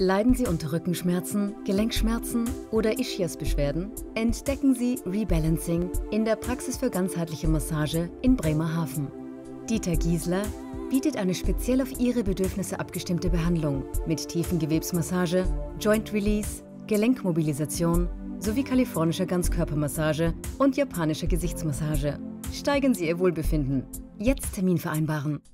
Leiden Sie unter Rückenschmerzen, Gelenkschmerzen oder Ischias-Beschwerden? Entdecken Sie Rebalancing in der Praxis für ganzheitliche Massage in Bremerhaven. Dieter Giesler bietet eine speziell auf Ihre Bedürfnisse abgestimmte Behandlung mit Tiefengewebsmassage, Joint Release, Gelenkmobilisation sowie kalifornischer Ganzkörpermassage und japanischer Gesichtsmassage. Steigern Sie Ihr Wohlbefinden. Jetzt Termin vereinbaren.